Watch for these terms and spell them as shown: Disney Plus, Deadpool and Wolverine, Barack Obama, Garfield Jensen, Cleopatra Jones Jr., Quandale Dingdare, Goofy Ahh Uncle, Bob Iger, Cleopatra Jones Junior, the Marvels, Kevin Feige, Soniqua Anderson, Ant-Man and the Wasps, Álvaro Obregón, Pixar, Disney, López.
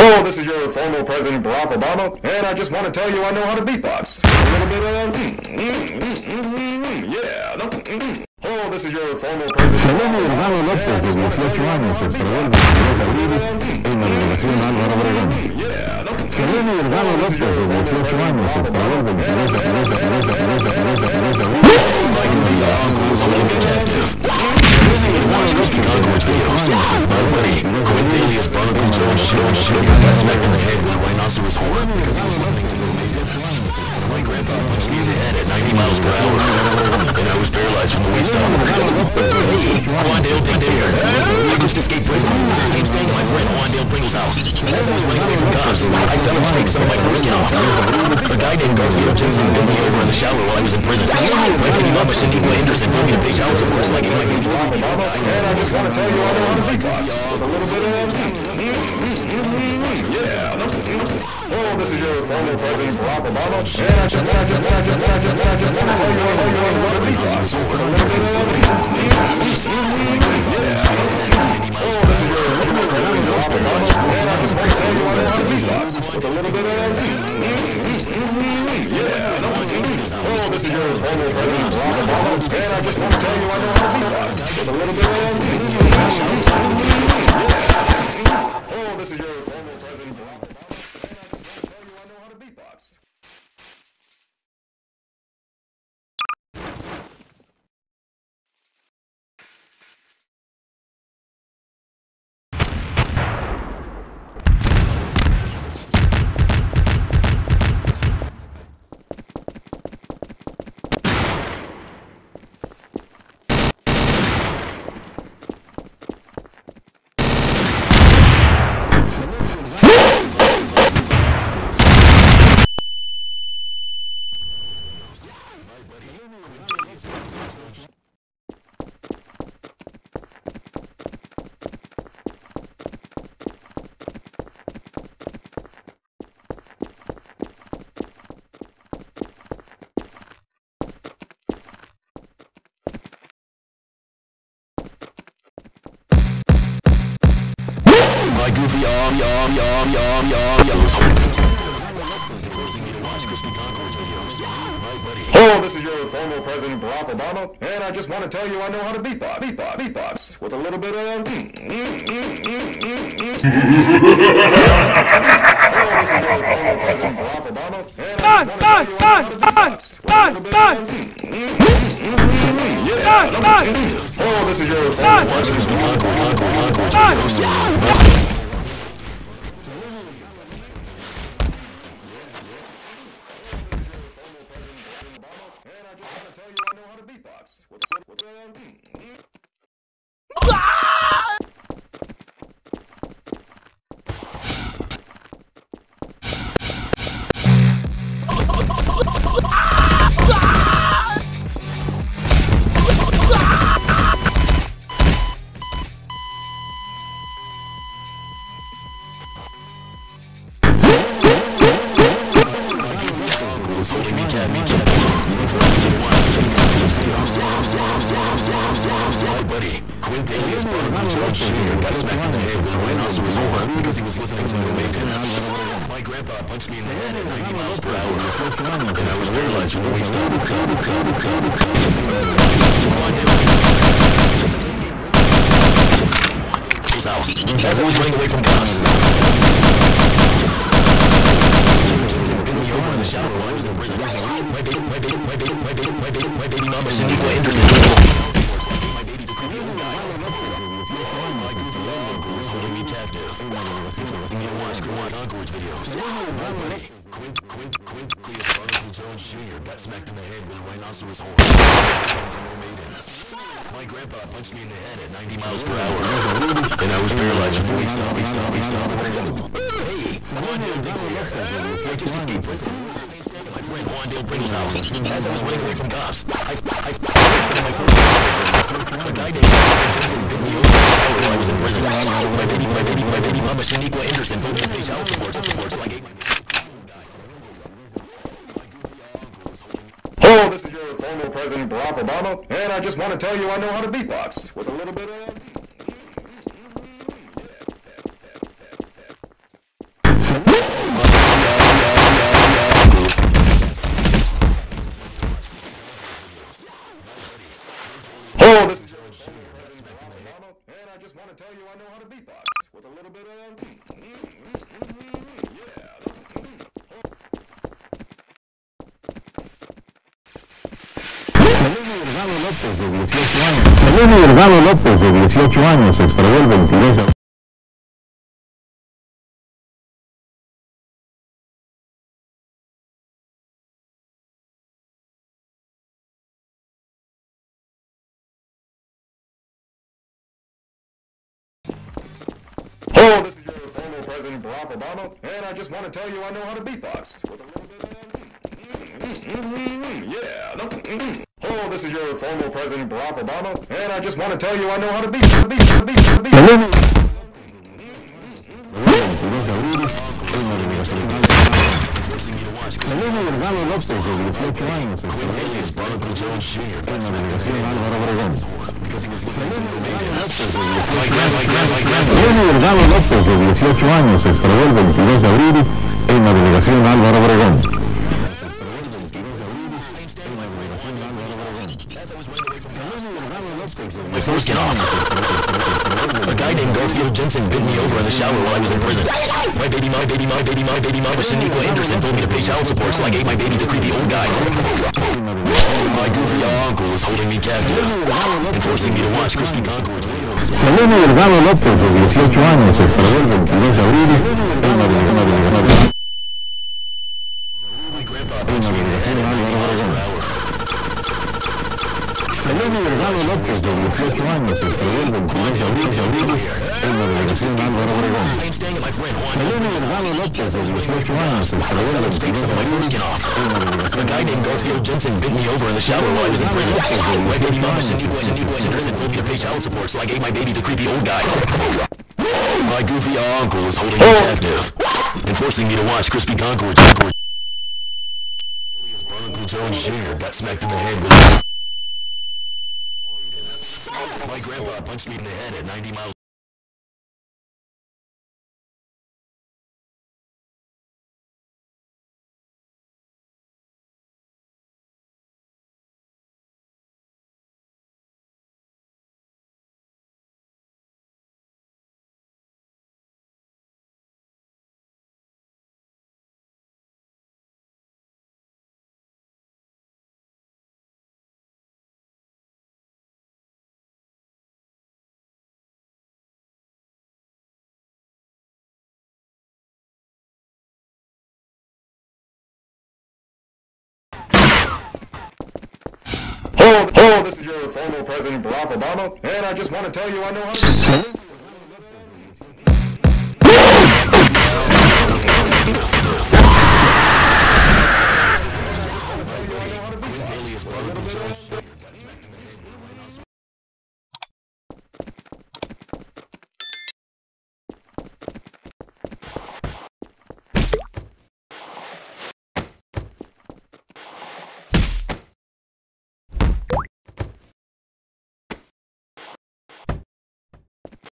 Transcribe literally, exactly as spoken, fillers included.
Hello, this is your former President Barack Obama, and I just want to tell you I know how to beatbox. A little bit of, mm, mm, mm, mm, mm, mm, yeah. No, mm, mm. Hello, this is your former President Obama. Watch Crispy Concord videos. My buddy, Cleopatra Jones Junior got smacked in the head with a rhinoceros horn because he was listening to Little Natives. My grandpa punched me in the head at ninety miles per hour, and I was paralyzed from the waist up. Quandale Dingdare. I just escaped prison. I'm staying at my friend Quandale Pringle's house. As I was running away from cops, I fell and scraped some of my foreskin off. A guy named Garfield Jensen bent me over in the shower while I was in prison. I picked him up, but Soniqua Anderson told me to pay child support so I could make my baby. And I just want to tell you all about the big box. A little bit of... Yeah. Hello, this is your former President Barack Obama. And I just, I just, I just, I just, I just want to tell you all about the big box. A little bit of... Yeah. Hello, this is your former President Barack Obama. And I just want to tell you all about the big box. With a little bit of... Yeah. Hello, this is your former President Barack Obama. And I just want to tell you all about the big box. With a little bit of... Oh, this is your former President Barack Obama. Goofy, um, yum, yum, yum, yum, yum. Hello, this is your former President Barack Obama, and I just want to tell you I know how to beatbox, beatbox, beatbox, with a little bit of... Hello, this is your former President Barack Obama, and I just want to tell you I know how to beatbox, with a little bit of... Hello, this is your former President Barack Obama. trying to tell you I know how to beatbox with a little bit of... Yeah. Hello, this is your former President Barack Obama, and I just want to tell you I know how to beatbox with a little bit of... Yeah. Hello, this is your former President Barack Obama, and I just want to tell you I know how to beatbox. Beat, beat, beat, beat. López, my first get off. A guy named Garfield Jensen bent me over in the shower while I was in prison. My baby, my baby, my baby, my baby mama, Soniqua Anderson, told me to pay child support, so I gave my baby to creepy old guy. My goofy uncle is holding me captive and forcing me to watch Crispy Concord videos. López de dieciocho años se estrelló en colegio Virgen Virgen en la delegación de Álvaro Obregón. Salón Delgado López de dieciocho años se estrelló en colegio. A guy named Garfield Jensen bent me over in the shower while I was in prison. My baby mama Soniqua Anderson told me to pay child support, so I gave my baby to creepy old guy. My goofy uncle is holding me captive and forcing me to watch Crispy Concord. Barack Jones Junior got smacked in the head with... My grandpa punched me in the head at ninety miles. Hello, this is your former President Barack Obama, and I just want to tell you I know how to...